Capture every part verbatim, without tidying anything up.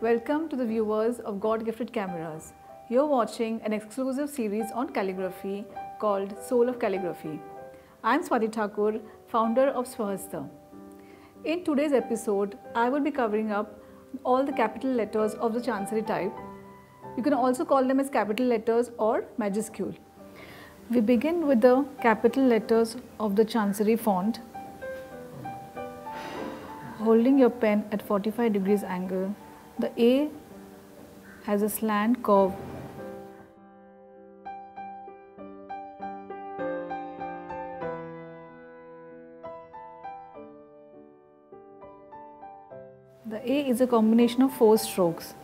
Welcome to the viewers of God Gifted Cameras. You're watching an exclusive series on calligraphy called Soul of Calligraphy. I'm Swati Thakur, founder of Swahasta. In today's episode, I will be covering up all the capital letters of the Chancery type. You can also call them as capital letters or Majiscule. We begin with the capital letters of the Chancery font. Holding your pen at forty-five degrees angle, the A has a slant curve. The A is a combination of four strokes.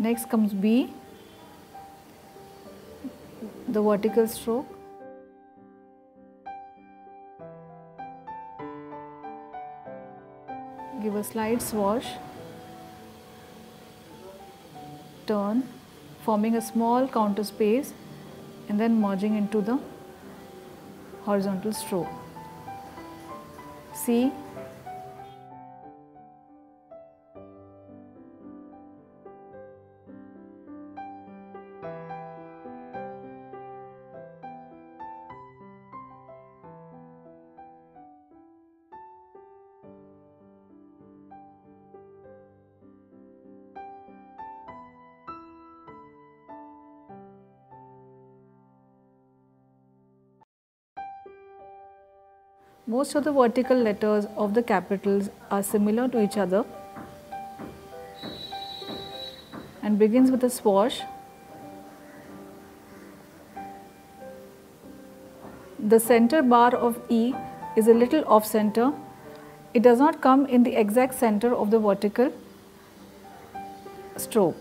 Next comes B, the vertical stroke. Give a slight swash, turn, forming a small counter space and then merging into the horizontal stroke. C, Most of the vertical letters of the capitals are similar to each other and begins with a swash. The center bar of E is a little off center. It does not come in the exact center of the vertical stroke.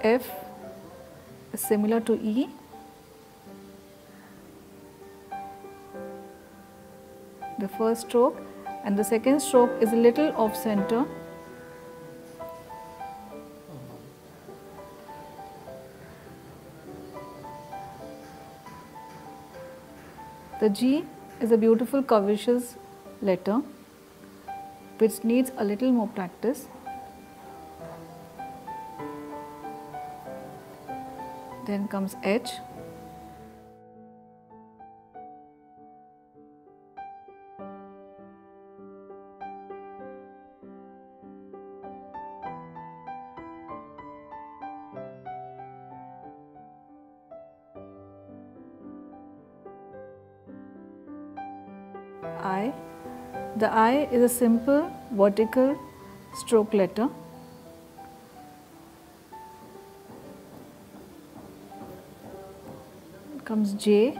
F is similar to E. The first stroke and the second stroke is a little off center. The G is a beautiful curvaceous letter which needs a little more practice. Then comes H. I. The I is a simple vertical stroke letter. Comes J,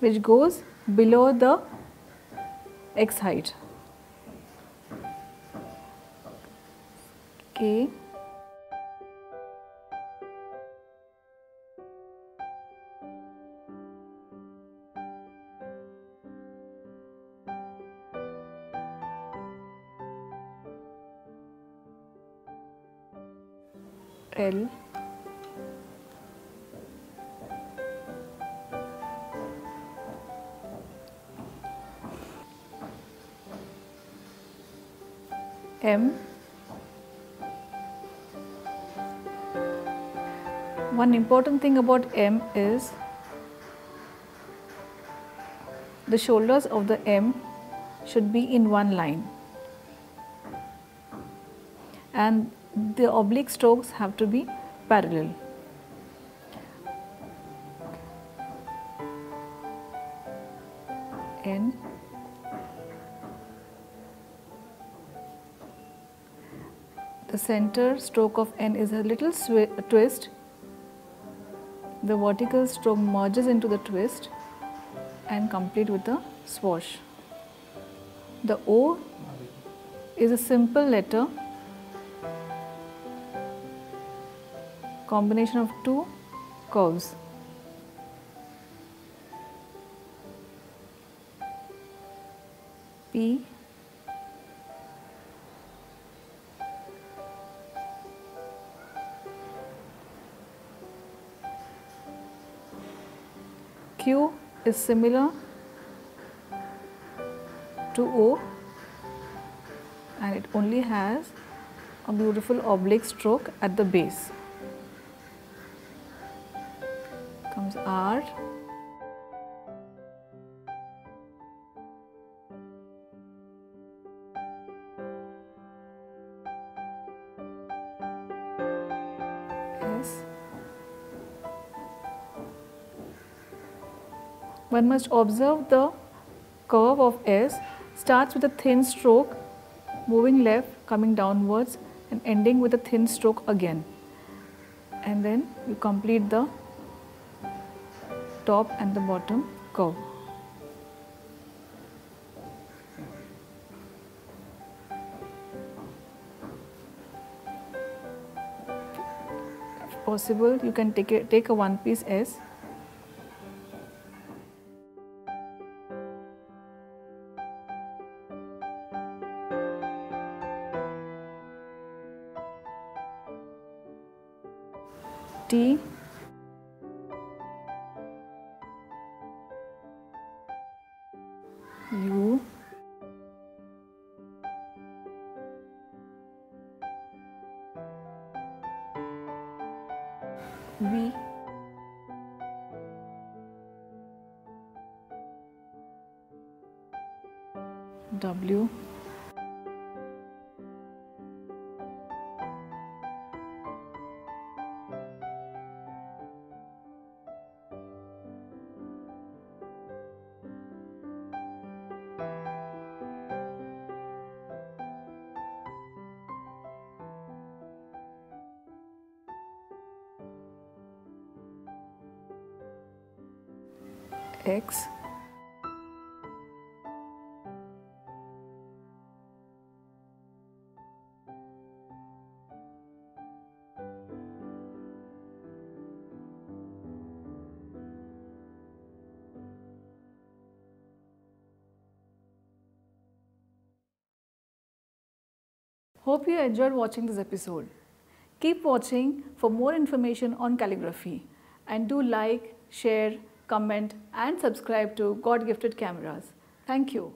which goes below the X height. K. L. M. One important thing about M is the shoulders of the M should be in one line, and the oblique strokes have to be parallel. N. The center stroke of N is a little twist. The vertical stroke merges into the twist and complete with a swash. The O is a simple letter. Combination of two curves. P. Q is similar to O, and it only has a beautiful oblique stroke at the base. Comes R. One must observe the curve of S starts with a thin stroke, moving left, coming downwards and ending with a thin stroke again, and then you complete the top and the bottom curve. If possible, you can take a, take a one-piece S. T. U. V. W. X, Hope you enjoyed watching this episode. Keep watching for more information on calligraphy, and do like, share, comment and subscribe to God Gifted Cameras. Thank you.